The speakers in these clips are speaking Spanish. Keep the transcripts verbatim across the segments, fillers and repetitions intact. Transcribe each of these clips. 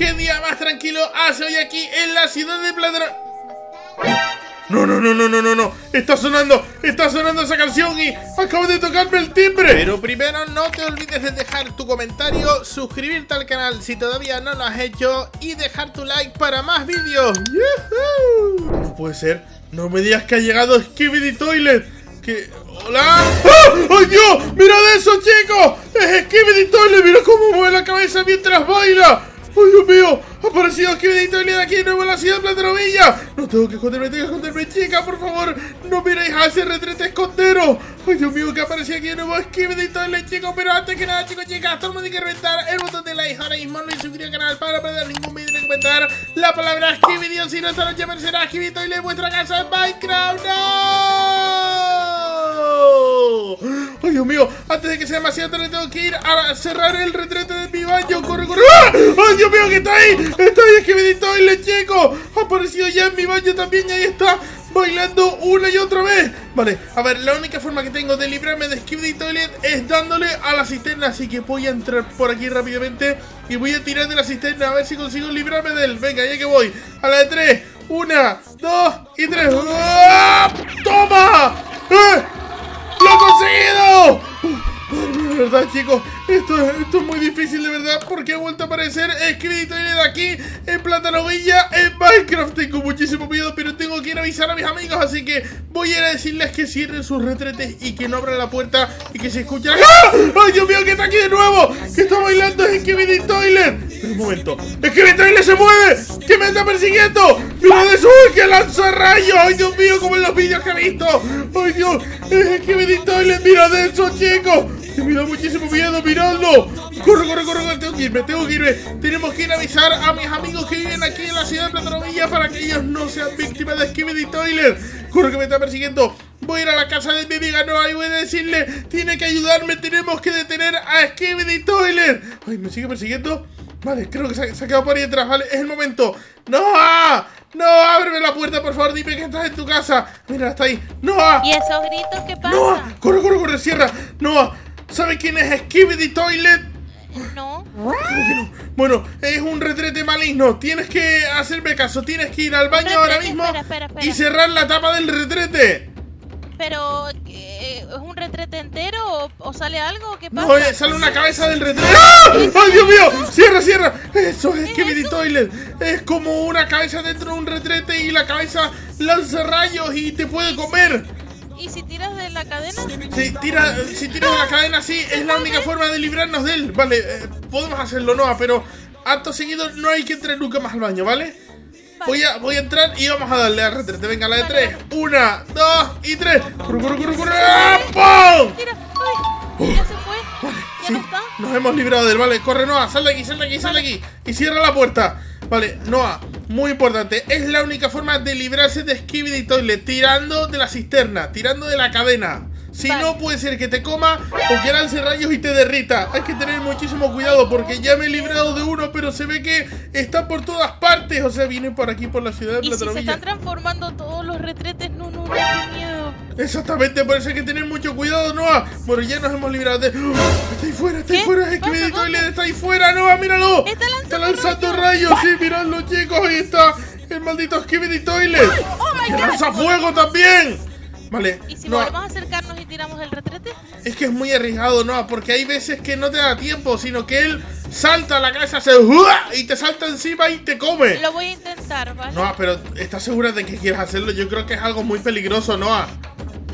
¡Qué día más tranquilo hace hoy aquí en la ciudad de Platanovilla! No, no, no, no, no, no, no. Está sonando, está sonando esa canción y acabo de tocarme el timbre. Pero primero no te olvides de dejar tu comentario, suscribirte al canal si todavía no lo has hecho y dejar tu like para más vídeos. ¡Yuhu! No puede ser. No me digas que ha llegado Skibidi Toilet. Que... ¡Hola! ¡Oh! ¡Ay, Dios! ¡Mirad eso, chicos! ¡Es Skibidi Toilet! ¡Mira cómo mueve la cabeza mientras baila! ¡Ay, Dios mío! ¡Ha aparecido Skibidi Toilet aquí de nuevo en la ciudad de Platanovilla! ¡No tengo que esconderme! ¡Tengo que esconderme, chica! ¡Por favor! ¡No miréis a ese retrete escondero! ¡Ay, Dios mío! ¡Que apareció aquí de nuevo Skibidi Toilet, chicos! Pero antes que nada, chicos, chicas, todo el mundo hay que reventar el botón de like ahora mismo, no suscribir al canal para no perder ningún vídeo ni comentar la palabra Skibidi, o si no, esta noche aparecerá Skibidi Toilet en vuestra casa en Minecraft. ¡No! ¡Ay, Dios mío! Antes de que sea demasiado tarde, tengo que ir a cerrar el retrete de mi baño. ¡Corre, corre! ¡Ah! ¡Ay, Dios mío! ¡Que está ahí! ¡Está ahí Skibidi Toilet, chicos! ¡Ha aparecido ya en mi baño también! ¡Y ahí está! ¡Bailando una y otra vez! Vale, a ver, la única forma que tengo de librarme de Skibidi Toilet es dándole a la cisterna. Así que voy a entrar por aquí rápidamente y voy a tirar de la cisterna a ver si consigo librarme de él. Venga, ya que voy. A la de tres. Una, dos y tres. ¡Oh! ¡Toma! ¡Eh! ¡Lo he conseguido! De verdad, chicos, esto, esto es muy difícil, de verdad, porque ha vuelto a aparecer Skibidi Toilet aquí en Platanovilla en Minecraft. Tengo muchísimo miedo, pero tengo que ir a avisar a mis amigos, así que voy a ir a decirles que cierren sus retretes y que no abran la puerta y que se escuchen. ¡Ah! ¡Ay, Dios mío, que está aquí de nuevo! ¡Que está bailando Skibidi Toilet! Pero un momento, ¡Skibidi Toilet se mueve! ¡Que me está persiguiendo! ¡Mira de su que lanza rayos! ¡Ay, Dios mío, como en los vídeos que he visto! ¡Ay, Dios! ¡Skibidi Toilet! ¡Mira de eso, chicos! Me da muchísimo miedo, miradlo. Corre, corre, corre, corre, tengo que irme, tengo que irme. Tenemos que ir a avisar a mis amigos que viven aquí en la ciudad de Platanovilla para que ellos no sean víctimas de Skibidi Toilet. Corre, que me está persiguiendo. Voy a ir a la casa de mi amiga Noa y voy a decirle: tiene que ayudarme, tenemos que detener a Skibidi Toilet. Ay, me sigue persiguiendo. Vale, creo que se ha, se ha quedado por ahí detrás, vale, es el momento. ¡Noa! ¡Noa, ábreme la puerta, por favor! Dime que estás en tu casa. Mira, está ahí. ¡Noa! ¿Y esos gritos qué pasa? ¡Noa! Corre, corre, corre, cierra. ¡Noa! ¿Sabe quién es Skibidi Toilet? No. ¿Cómo que no? Bueno, es un retrete maligno. Tienes que hacerme caso. Tienes que ir al baño retrete, ahora mismo espera, espera, espera. y cerrar la tapa del retrete. Pero, ¿es un retrete entero o sale algo? ¿Qué pasa? No, sale una cabeza del retrete. ¡Ah! ¡Ay, Dios mío! ¡Cierra, cierra! Eso es Skibidi Toilet. Es como una cabeza dentro de un retrete y la cabeza lanza rayos y te puede comer. ¿Y si tiras de la cadena? Si, tira, si tiras de la cadena, sí, es la única forma de librarnos de él. Vale, eh, podemos hacerlo, Noa, pero acto seguido no hay que entrar nunca más al baño, ¿vale? Vale. Voy, a, voy a entrar y vamos a darle a retrete. Venga, la de vale. tres. Una, dos y tres. ¡Corre, corre, corre, corre! ¡Pum! Tira. Ay, ya se fue. Vale, ¿Ya sí, no está? Nos hemos librado de él, ¿vale? Corre, Noa, sal de aquí, sal de aquí, sal de aquí. Y cierra la puerta. Vale, Noa. Muy importante, es la única forma de librarse de Skibidi Toilet, tirando de la cisterna, tirando de la cadena. Si vale. no, puede ser que te coma o que lance rayos y te derrita. Hay que tener muchísimo cuidado porque ya me he librado de uno, pero se ve que está por todas partes. O sea, viene por aquí, por la ciudad de Platanovilla. Y si se están transformando todos los retretes, no, no, no, qué miedo. Exactamente, por eso hay que tener mucho cuidado, Noa. Bueno, ya nos hemos librado de... ¡Oh! Está ahí fuera, está ahí fuera, Skibidi Toilet, está ahí fuera, Noa, míralo. Está lanzando, está lanzando rayos, rayos. Sí, miradlo, chicos, ahí está el maldito Skibidi Toilet. ¡Oh, my God! ¡Que lanza fuego también! Vale, ¿y si Noa, volvemos a acercarnos y tiramos el retrete? Es que es muy arriesgado, Noa, porque hay veces que no te da tiempo, sino que él salta a la cabeza, se y te salta encima y te come. Lo voy a intentar, ¿vale? Noa, pero ¿estás segura de que quieres hacerlo? Yo creo que es algo muy peligroso, Noa.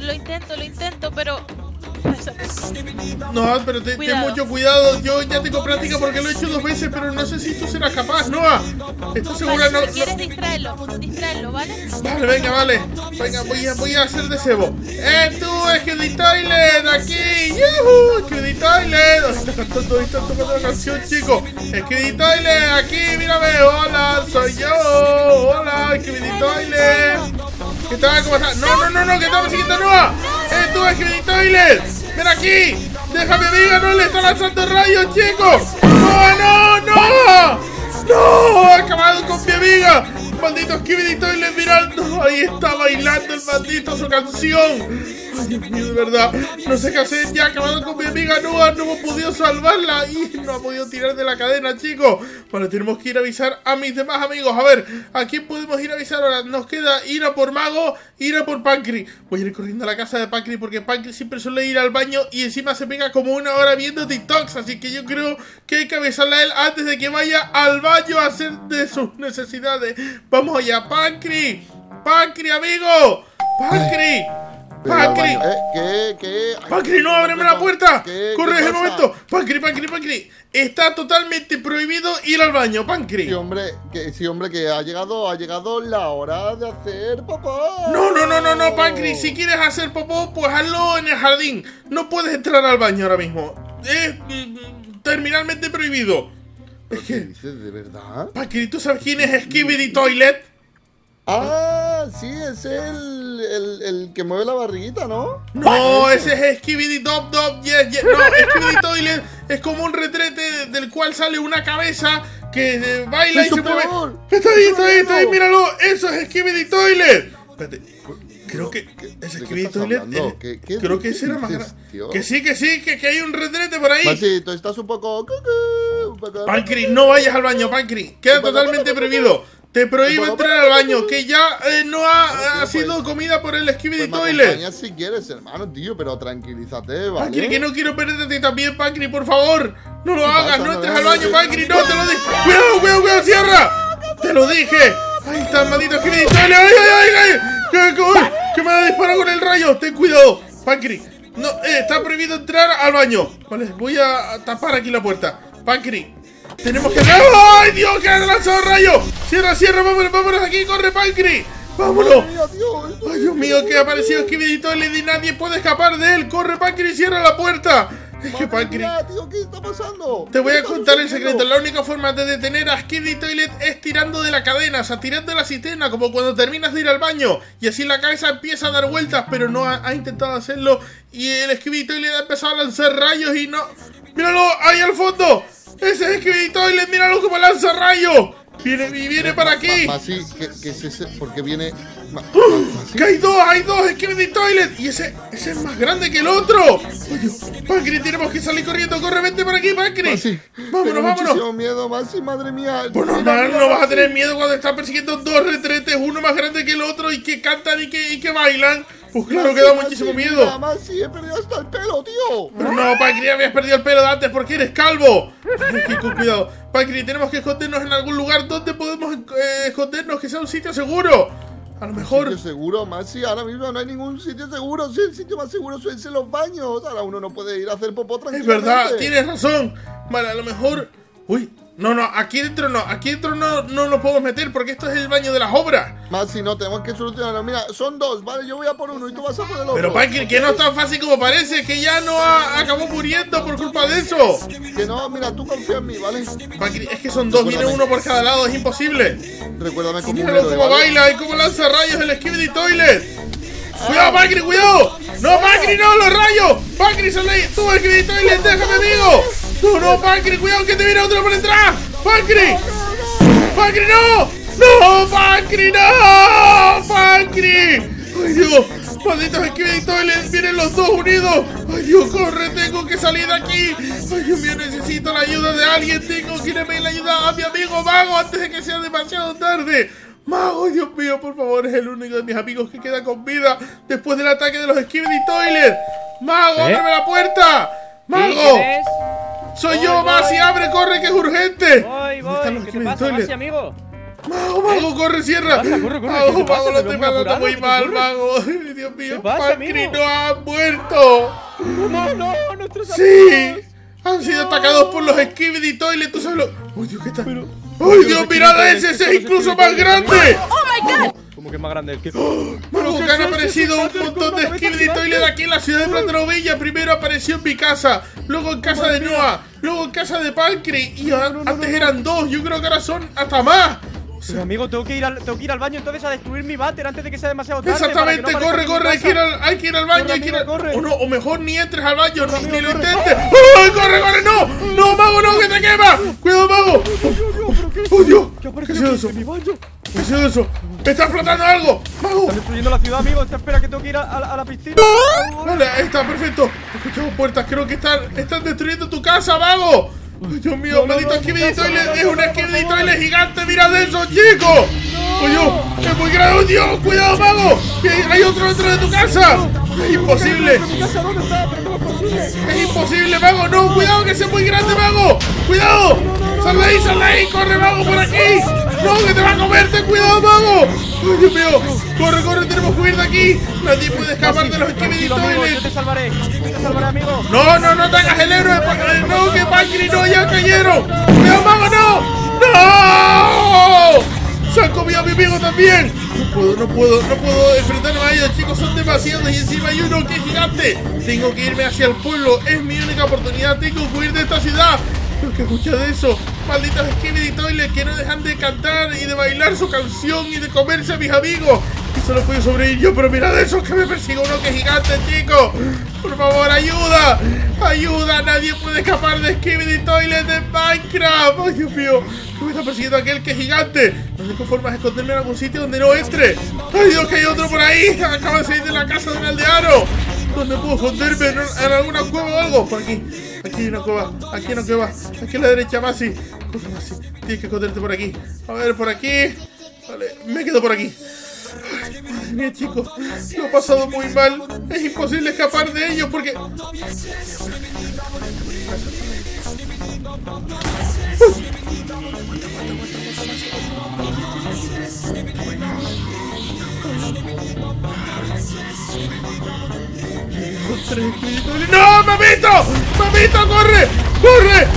Lo intento, lo intento, pero... Noa, pero ten, ten mucho cuidado. Yo ya tengo práctica porque lo he hecho dos veces, pero no sé si tú serás capaz, Noa. ¿Estás segura? Vale, si no, quieres no... distraerlo, distraerlo, ¿vale? Vale, venga, vale. Venga, voy a, voy a hacer de cebo. ¡Eh, tú, Skibidi Toilet! ¡Aquí! ¡Yuhu! ¡Skibidi Toilet! ¡Oh, está cantando, está tocando la canción, chicos! ¡Skibidi Toilet! ¡Aquí, mírame! ¡Hola, soy yo! ¡Hola, Skibidi Toilet! ¿Qué tal? ¿Cómo estás? ¡No, no, no, no! ¡Que estamos siguiendo, Noa! ¡Eh, tú, Skibidi Toilet! ¡Ven aquí! ¡Déjame, amiga! ¡No le está lanzando rayos, chicos! ¡No, no, no! ¡No! ¡Ha acabado con mi amiga! ¡Maldito Skibidi Toilet! ¡Mirad! ¡No! Ahí está bailando el maldito su canción. Ay, Dios mío, de verdad. No sé qué hacer ya, acabando con mi amiga Noa. No hemos podido salvarla y no ha podido tirar de la cadena, chicos. Bueno, tenemos que ir a avisar a mis demás amigos. A ver, ¿a quién podemos ir a avisar ahora? Nos queda ir a por Mago, ir a por Pancri. Voy a ir corriendo a la casa de Pancri porque Pancri siempre suele ir al baño y encima se pega como una hora viendo TikToks. Así que yo creo que hay que avisarle a él antes de que vaya al baño a hacer de sus necesidades. Vamos allá, Pancri. Pancri, amigo. Pancri. Pancri, eh, ¿qué, qué? Ay, Pancri, no, ábreme la puerta. ¿Qué, corre, es el momento. Pancri, Pancri, Pancri. Está totalmente prohibido ir al baño, Pancri. Sí, hombre, que sí, hombre, que ha llegado, ha llegado la hora de hacer popó. No, no, no, no, no, Pancri. Si quieres hacer popó, pues hazlo en el jardín. No puedes entrar al baño ahora mismo. Es mm, terminalmente prohibido. ¿Qué es que dices de verdad? Pancri, ¿tú sabes quién es Skibidi Toilet? Ah, sí, es el El, el que mueve la barriguita, ¿no? No, ese es Skibidi Dop Dop Yes Yes. No, Skibidi Toilet es como un retrete del cual sale una cabeza que eh, baila y se mueve. Está ahí, está ahí, está ahí, míralo. Eso es Skibidi Toilet. Espérate, creo que es Skibidi Toilet. ¿Qué, qué, creo que ese era más grande. Que sí, que sí, que, que hay un retrete por ahí. Masito, estás un poco... Pancri, no vayas al baño, Pancri. Queda totalmente prohibido. Te prohíbo entrar al baño, que ya eh, no ha, ha sido comida por el Skibidi Toilet. Pues si quieres, hermano, tío, pero tranquilízate, ¿vale? Pancri, que no quiero perderte también, Pancri, por favor. No lo hagas, no entres al baño, Pancri, no, te lo dije. ¡Cuidado, cuidado, cuidado, cierra! ¡Te lo dije! ¡Ahí está el maldito Skibidi Toilet! ¡Ay, ay, ay! ay! ¡Que me ha disparado con el rayo! ¡Ten cuidado, Pancri! No, eh, está prohibido entrar al baño. Vale, voy a tapar aquí la puerta. Pancri, tenemos que... ¡Ay, Dios, que ha lanzado rayo! ¡Cierra, cierra! ¡Vámonos, vámonos de aquí! ¡Corre, Pancri! ¡Vámonos! ¡Ay, Dios mío, que ha aparecido Skibidi Toilet y nadie puede escapar de él! ¡Corre, Pancri! ¡Cierra la puerta! Es que, Pancri... ¿Qué está pasando? Te voy a contar el secreto. La única forma de detener a Skibidi Toilet es tirando de la cadena, o sea, tirando de la cisterna, como cuando terminas de ir al baño. Y así la cabeza empieza a dar vueltas, pero no ha, ha intentado hacerlo. Y el Skibidi Toilet ha empezado a lanzar rayos y no... ¡Míralo! ¡Ahí al fondo! ¡Ese es Skibidi Toilet! ¡Míralo como lanza rayos! ¡Viene, viene para aquí! Massi, ¿qué, qué es ese? Porque viene... Ma, uh, ¡Que hay dos! ¡Hay dos! ¡Skibidi Toilet! ¡Y ese, ese es más grande que el otro! Oye, Pancri, tenemos que salir corriendo. ¡Corre, vente para aquí, Pancri! Massi, ¡vámonos, tengo vámonos! Muchísimo miedo, Massi, madre mía. Pues normal, no vas a tener miedo cuando están persiguiendo dos retretes, uno más grande que el otro, y que cantan y que, y que bailan. Pues claro, Massi, que da muchísimo Massi, miedo. Mira, Massi, he perdido hasta el pelo, tío. Pero no, Pancri, habías perdido el pelo de antes porque eres calvo. Aquí, con cuidado. Pancri, tenemos que escondernos en algún lugar donde podemos eh, escondernos, que sea un sitio seguro. A lo mejor... ¿Sitio seguro, Massi? Ahora mismo no hay ningún sitio seguro. Si el sitio más seguro suelen ser los baños. Ahora uno no puede ir a hacer popó tranquilamente. Es verdad, tienes razón. Vale, a lo mejor... Uy... No, no, aquí dentro no, aquí dentro no, no nos podemos meter porque esto es el baño de las obras. Massi, no, tenemos que solucionarlo. Mira, son dos, vale, yo voy a por uno y tú vas a por el otro. Pero, Pancri, que no es tan fácil como parece, que ya no ha, acabó muriendo por culpa de eso. Que no, mira, tú confía en mí, ¿vale? Pancri, es que son dos, viene uno por cada lado, es imposible. Recuérdame cómo... Míralo cómo ¿vale? baila y cómo lanza rayos el Skibidi Toilet. ¡Cuidado, Pancri, cuidado! ¡No, Pancri, no, los rayos! ¡Pancri, sal ahí! ¡Tú, Skibidi Toilet, déjame, amigo! ¡No, no, Pancri, cuidado que te viene otro por detrás! ¡Pancri! ¡Pancri, no! ¡No, Pancri, no! ¡Pancri! ¡Ay, Dios! ¡Malditos Skibidi Toilet! ¡Vienen los dos unidos! ¡Ay, Dios, corre! ¡Tengo que salir de aquí! ¡Ay, Dios mío, necesito la ayuda de alguien! ¡Tengo que irme la ayuda a mi amigo Mago antes de que sea demasiado tarde! Mago, Dios mío, por favor, es el único de mis amigos que queda con vida después del ataque de los Skibidi Toilet. Mago, ¿Eh? ábreme la puerta. Mago, soy voy, yo, Massi, abre, corre, que es urgente. Voy, voy. ¿Dónde están los Skibidi Toilet, amigo? Mago, Mago, corre, cierra. Corre, corre, Mago, Mago, lo estoy matando muy mal, Mago. Dios mío, Pancri no ha muerto. No, no, nuestros amigos. Sí, han sido no. atacados por los Skibidi Toilet. Tú sabes lo... Uy, Dios, ¿qué está? Pero... ¡Ay, Dios, mirad a ese! ¡Ese es incluso más grande! ¡Oh, my God! ¿Cómo que más grande? El que... ¡Oh! Mago, que han aparecido un montón de Skibidi Toilet aquí en la ciudad de Platanovilla. Primero apareció en mi casa, luego en casa de Noa, luego en casa de Pancri. Y antes eran dos, yo creo que ahora son hasta más. O sea, amigo, tengo que, ir al, tengo que ir al baño entonces a destruir mi váter antes de que sea demasiado tarde. Exactamente, no corre, corre, hay que, ir al, hay que ir al baño, corre, hay que ir al... Corre. O, no, o mejor ni entres al baño, corre, ni, amigo, ni lo intentes. ¡Oh, corre, corre! ¡No! ¡No, Mago, no, que te quema! ¡Cuidado, Mago! ¡Oh, Dios! ¿Qué ha sido eso? ¿Qué es eso? ¡Está explotando algo! ¡Mago! Están destruyendo la ciudad, amigo. Esta, espera, que tengo que ir a, a, a la piscina. Vale, está perfecto. Escuchamos puertas. Creo que están, están destruyendo tu casa, Mago. Ay, Dios mío, no, maldito no, no, Skibidi Toilet. No, no, es un Skibidi Toilet gigante. Mirad eso, chicos. No. ¡Es muy grande! ¡Oh, Dios! ¡Cuidado, Mago! ¡Hay otro dentro de tu casa! ¡Es imposible! ¡Es imposible, Mago! ¡No! ¡Cuidado, que sea muy grande, Mago! ¡Cuidado! ¡Sal de ahí, sal de ahí! ¡Corre, Mago, por aquí! ¡No, que te va a comerte! ¡Cuidado, Mago! ¡Ay, Dios mío! ¡Corre, corre! ¡Tenemos que huir de aquí! ¡Nadie puede escapar de los Skibidi Toilet! ¡Yo te salvaré! ¡Yo te salvaré, amigo! ¡No, no, no te hagas el héroe! ¡No, que Pancri no! ¡Ya cayeron! ¡Cuidado, Mago, no! ¡No! ¡Se han comido a mi amigo también! No puedo, no puedo, no puedo enfrentarme a ellos, chicos. Son demasiados y encima hay uno que es gigante. Tengo que irme hacia el pueblo. Es mi única oportunidad. Tengo que huir de esta ciudad. Lo que escuché de eso. Malditos Skibidi Toilet que no dejan de cantar y de bailar su canción y de comerse a mis amigos. Y solo puedo sobrevivir yo. Pero mirad eso, que me persigue uno que es gigante, chicos. Por favor, ayuda. Ayuda. Nadie puede escapar de Skibidi Toilet de Minecraft. Ay, Dios mío. ¿Qué me está persiguiendo aquel que es gigante? La única forma es esconderme en algún sitio donde no entre. ¡Ay, Dios, que hay otro por ahí! Acaba de salir de la casa de un aldeano. ¿Dónde puedo esconderme? ¿En, en alguna cueva o algo? Por aquí. Aquí hay una cueva. Aquí hay una cueva. Aquí a la derecha, Massi. Corre, Massi. Tienes que esconderte por aquí. A ver, por aquí. Vale, me quedo por aquí. Ay, madre mía, chicos. Lo he pasado muy mal. Es imposible escapar de ellos porque... ¡No, mamito! ¡Mamito, corre! ¡Corre!